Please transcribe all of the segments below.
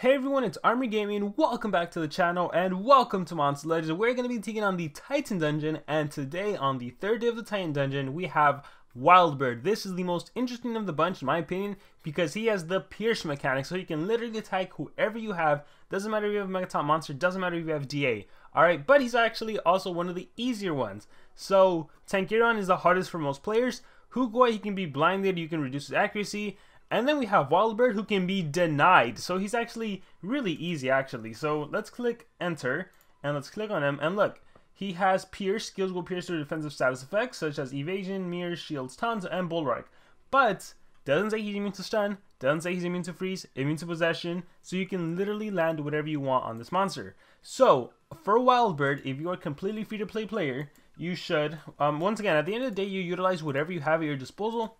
Hey everyone, it's Army Gaming, welcome back to the channel and welcome to Monster Legends. We're going to be taking on the Titan Dungeon, and today on the third day of the Titan Dungeon we have Wildbird. This is the most interesting of the bunch in my opinion because he has the pierce mechanic, so he can literally attack whoever you have. Doesn't matter if you have a Megaton monster, doesn't matter if you have DA. Alright, but he's actually also one of the easier ones. So Tankiron is the hardest for most players. Hugoi, he can be blinded, you can reduce his accuracy. And then we have Wildbird, who can be denied, so he's actually really easy actually. So let's click enter and let's click on him, and look, he has pierce. Skills will pierce through defensive status effects such as evasion, mirrors, shields, tons, and bulwark, but doesn't say he's immune to stun, doesn't say he's immune to freeze, immune to possession, so you can literally land whatever you want on this monster. So for Wildbird, if you are a completely free to play player, you should once again, at the end of the day, you utilize whatever you have at your disposal.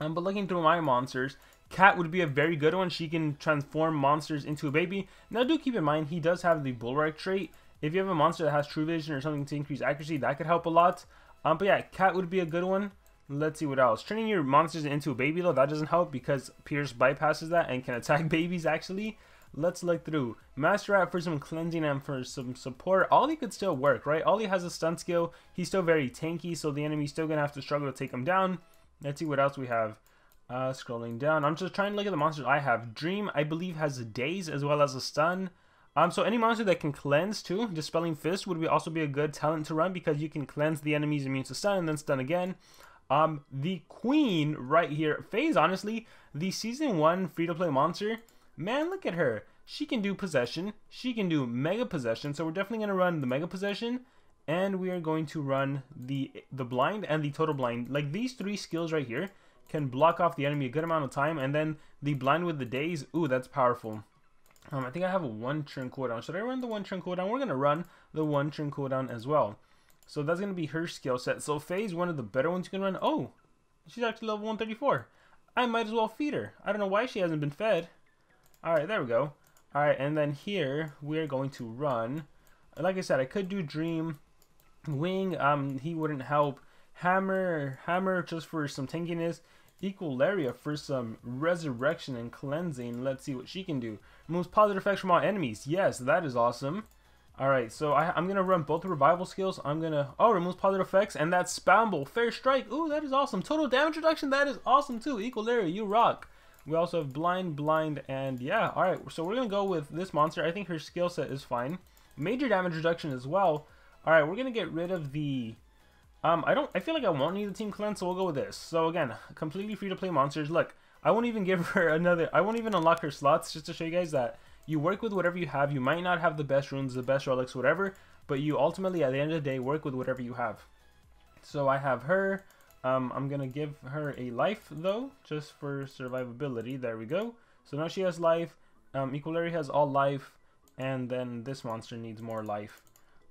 But looking through my monsters, Cat would be a very good one. She can transform monsters into a baby. Now do keep in mind, he does have the Bulwark trait. If you have a monster that has True Vision or something to increase accuracy, that could help a lot. But yeah, Cat would be a good one. Let's see what else. Turning your monsters into a baby though, that doesn't help because Pierce bypasses that and can attack babies actually. Let's look through. Master Rat for some cleansing and for some support. Ollie could still work, right? Ollie has a stun skill. He's still very tanky, so the enemy's still going to have to struggle to take him down. Let's see what else we have. Scrolling down, I'm just trying to look at the monsters I have. Dream, I believe, has a daze as well as a stun. So any monster that can cleanse too. Dispelling Fist would also be a good talent to run because you can cleanse the enemy's immune to stun and then stun again. The queen right here, Faye, honestly the season 1 free-to-play monster. Man, look at her. She can do possession. She can do mega possession. So we're definitely gonna run the mega possession. And we are going to run the blind and the total blind. Like these three skills right here can block off the enemy a good amount of time. And then the blind with the daze, ooh, that's powerful. I think I have a 1 turn cooldown. Should I run the 1 turn cooldown? We're gonna run the 1 turn cooldown as well. So that's gonna be her skill set. So Faye's one of the better ones you can run. Oh, she's actually level 134. I might as well feed her. I don't know why she hasn't been fed. All right, there we go. All right, and then here we are going to run. Like I said, I could do Dream. Wing, he wouldn't help. Hammer just for some tankiness. Equilaria for some resurrection and cleansing. Let's see what she can do. Removes positive effects from all enemies. Yes, that is awesome. Alright, so I'm going to run both revival skills. I'm going to... Oh, removes positive effects. And that's Spamble. Fair Strike. Ooh, that is awesome. Total damage reduction. That is awesome too. Equilaria, you rock. We also have Blind, and yeah. Alright, so we're going to go with this monster. I think her skill set is fine. Major damage reduction as well. Alright, we're gonna get rid of the I feel like I won't need the team cleanse, so we'll go with this. So again, completely free to play monsters. Look, I won't even give her another, I won't even unlock her slots, just to show you guys that you work with whatever you have. You might not have the best runes, the best relics, whatever, but you ultimately at the end of the day work with whatever you have. So I have her. I'm gonna give her a life though, just for survivability. There we go. So now she has life. Equilaria has all life, and then this monster needs more life.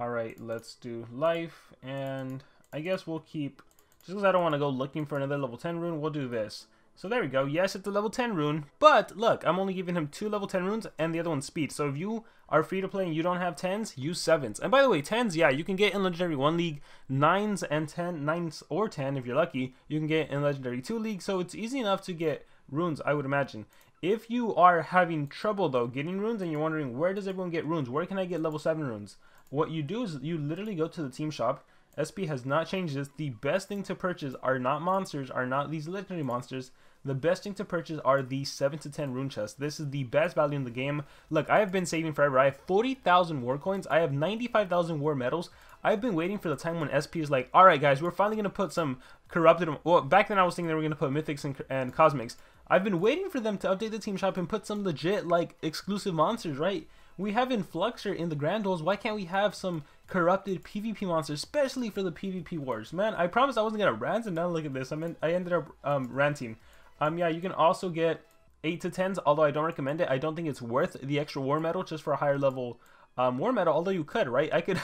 Alright, let's do life, and I guess we'll keep, just because I don't want to go looking for another level 10 rune, we'll do this. So there we go, yes, it's a level 10 rune, but look, I'm only giving him 2 level 10 runes and the other one's speed. So if you are free to play and you don't have 10s, use 7s. And by the way, 10s, yeah, you can get in Legendary 1 League, 9s and 10, 9s or 10 if you're lucky, you can get in Legendary 2 League, so it's easy enough to get runes, I would imagine. If you are having trouble though getting runes and you're wondering where does everyone get runes, where can I get level 7 runes? What you do is you literally go to the team shop. SP has not changed this. The best thing to purchase are not monsters, are not these legendary monsters. The best thing to purchase are the 7 to 10 rune chests. This is the best value in the game. Look, I have been saving forever. I have 40,000 war coins. I have 95,000 war medals. I've been waiting for the time when SP is like, alright guys, we're finally going to put some corrupted... Well, back then I was thinking they were going to put mythics and cosmics. I've been waiting for them to update the team shop and put some legit, like, exclusive monsters, right? We have Influxure in the Grand Halls. Why can't we have some corrupted PvP monsters, especially for the PvP wars? Man, I promised I wasn't going to rant, and now look at this. I ended up ranting. Yeah, you can also get 8 to 10s, although I don't recommend it. I don't think it's worth the extra war medal just for a higher level war medal, although you could, right? I could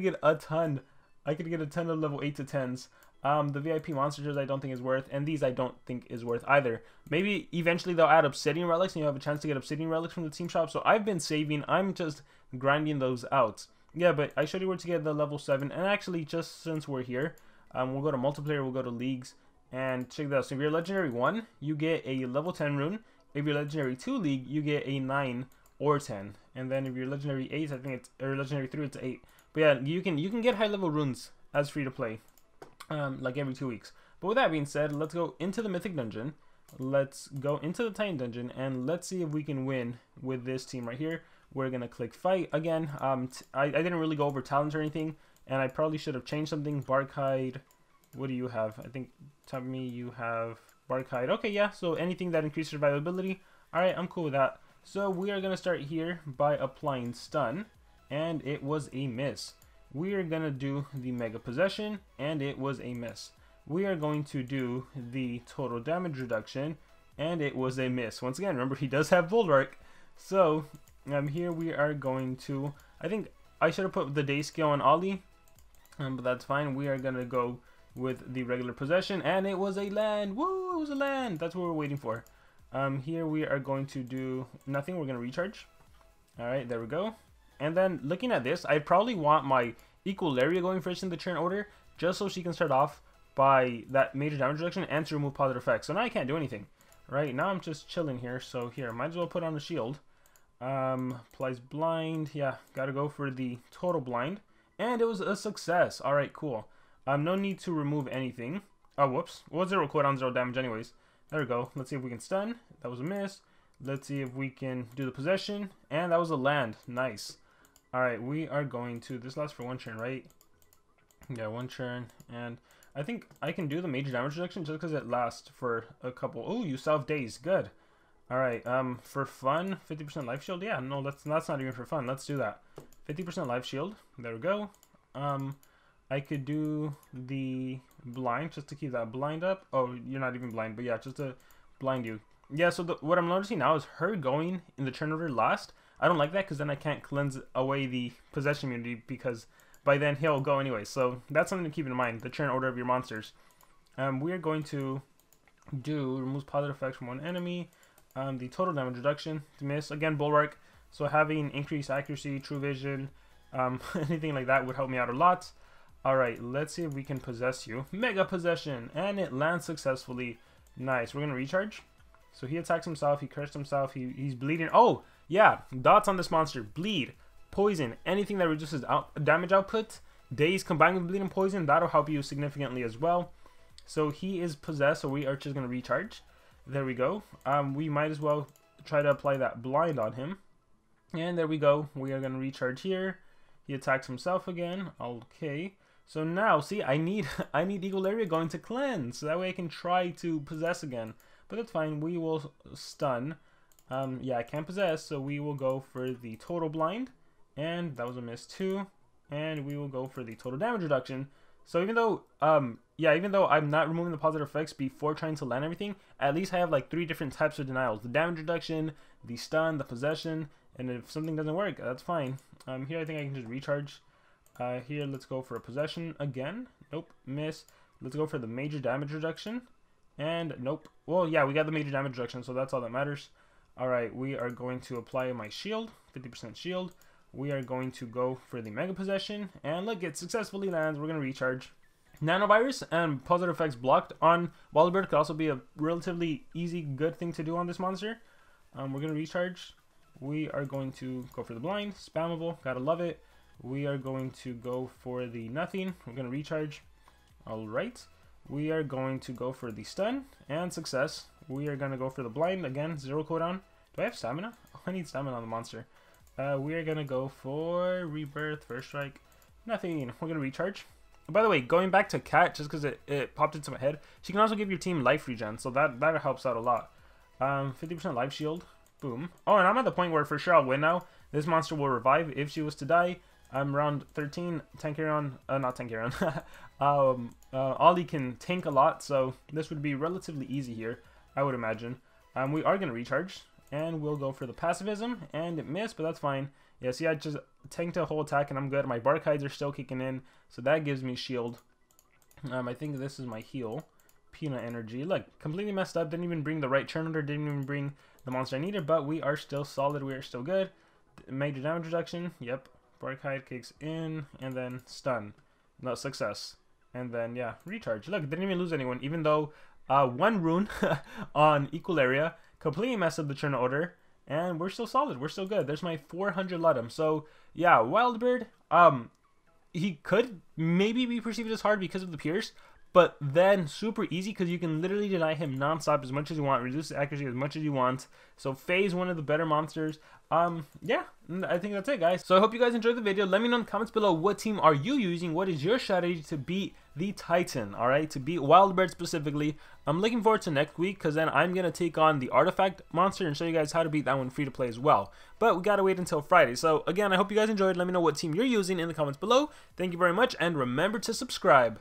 get a ton. I could get a ton of level 8 to 10s. The VIP monsters I don't think is worth, and these I don't think is worth either. Maybe eventually they'll add obsidian relics, and you have a chance to get obsidian relics from the team shop. So I've been saving, I'm just grinding those out. Yeah, but I showed you where to get the level 7, and actually just since we're here, we'll go to multiplayer, we'll go to leagues, and check that out. So if you're legendary 1, you get a level 10 rune. If you're legendary 2 league, you get a 9 or 10. And then if you're legendary 8, I think it's, or legendary 3, it's 8. But yeah, you can get high level runes as free to play, like every 2 weeks. But with that being said, let's go into the Mythic Dungeon. Let's go into the Titan Dungeon, and let's see if we can win with this team right here. We're gonna click fight again. I didn't really go over talents or anything, and I probably should have changed something. Barkhide, what do you have? I think, tell me you have Barkhide. Okay, yeah, so anything that increases survivability. Alright, I'm cool with that. So we are gonna start here by applying stun, and it was a miss. We are gonna do the mega possession, and it was a miss. We are going to do the total damage reduction, and it was a miss. Once again, remember, he does have Bulwark. So here we are going to, I think I should have put the day skill on Ollie, but that's fine. We are gonna go with the regular possession, and it was a land. Woo, it was a land. That's what we're waiting for. Here we are going to do nothing. We're gonna recharge. All right, there we go. And then looking at this, I probably want my Equilaria going first in the turn order, just so she can start off by that major damage reduction and to remove positive effects. So now I can't do anything. Right now I'm just chilling here. So here, might as well put on the shield. Applies blind. Yeah, gotta go for the total blind. And it was a success. All right, cool. No need to remove anything. Oh, whoops. Well, zero cooldown, zero damage anyways. There we go. Let's see if we can stun. That was a miss. Let's see if we can do the possession. And that was a land. Nice. All right, we are going to, this lasts for one turn, right? Yeah, one turn. And I think I can do the major damage reduction just because it lasts for a couple. Oh, you salve days. Good. All right. For fun, 50% life shield. Yeah, no, that's not even for fun. Let's do that. 50% life shield. There we go. I could do the blind just to keep that blind up. Oh, you're not even blind, but yeah, just to blind you. Yeah. So what I'm noticing now is her going in the turn order last. I don't like that because then I can't cleanse away the possession immunity because by then he'll go anyway, so that's something to keep in mind, the turn order of your monsters. We're going to do remove positive effects from one enemy, the total damage reduction to miss again, Bulwark, so having increased accuracy, true vision, anything like that would help me out a lot. All right, let's see if we can possess you. Mega possession, and it lands successfully. Nice. We're gonna recharge, so he attacks himself, he cursed himself, he's bleeding. Oh yeah, dots on this monster, bleed, poison, anything that reduces damage output, days combined with bleed and poison, that'll help you significantly as well. So he is possessed, so we are just going to recharge. There we go. We might as well try to apply that blind on him. And there we go. We are going to recharge here. He attacks himself again. Okay. So now, see, I need Equilaria going to cleanse, so that way I can try to possess again. But that's fine. We will stun. Yeah, I can't possess, so we will go for the total blind. And that was a miss too. And we will go for the total damage reduction. So even though, even though I'm not removing the positive effects before trying to land everything, at least I have like 3 different types of denials. The damage reduction, the stun, the possession, and if something doesn't work, that's fine. Here I think I can just recharge. Here, let's go for a possession again. Nope, miss. Let's go for the major damage reduction. And nope. Well, yeah, we got the major damage reduction, so that's all that matters. All right, we are going to apply my shield, 50% shield. We are going to go for the mega possession, and look, it successfully lands. We're going to recharge. Nanovirus and positive effects blocked on Wildbird could also be a relatively easy, good thing to do on this monster. We're going to recharge. We are going to go for the blind, spammable, gotta love it. We are going to go for the nothing. We're going to recharge. All right, we are going to go for the stun and success. We are going to go for the blind again, zero cooldown. Do I have stamina? Oh, I need stamina on the monster. We are going to go for rebirth, first strike, nothing. We're going to recharge. By the way, going back to Cat, just because it popped into my head, she can also give your team life regen, so that helps out a lot. 50% life shield, boom. Oh, and I'm at the point where for sure I'll win now. This monster will revive if she was to die. I'm round 13, Tankiron, not Tankiron, Ollie can tank a lot, so this would be relatively easy here, I would imagine. We are going to recharge. And we'll go for the pacifism, and it missed, but that's fine. Yeah, see, I just tanked a whole attack, and I'm good. My Barkhides are still kicking in, so that gives me shield. I think this is my heal. Peanut energy. Look, completely messed up. Didn't even bring the right turn order. Didn't even bring the monster I needed, but we are still solid. We are still good. Major damage reduction. Yep. Barkhide kicks in, and then stun. No, success. And then, yeah, recharge. Look, didn't even lose anyone, even though one rune on Equilaria completely messed up the turn order, And we're still solid. We're still good. There's my 400 LUTM. So, yeah, Wildbird, he could maybe be perceived as hard because of the pierce, but then super easy because you can literally deny him nonstop as much as you want, reduce the accuracy as much as you want. So Faye's one of the better monsters. Yeah, I think that's it, guys. So I hope you guys enjoyed the video. Let me know in the comments below, what team are you using? What is your strategy to beat the Titan? All right, to beat Wildbird specifically. I'm looking forward to next week because then I'm going to take on the Artifact monster and show you guys how to beat that one free to play as well. But we got to wait until Friday. So again, I hope you guys enjoyed. Let me know what team you're using in the comments below. Thank you very much, and remember to subscribe.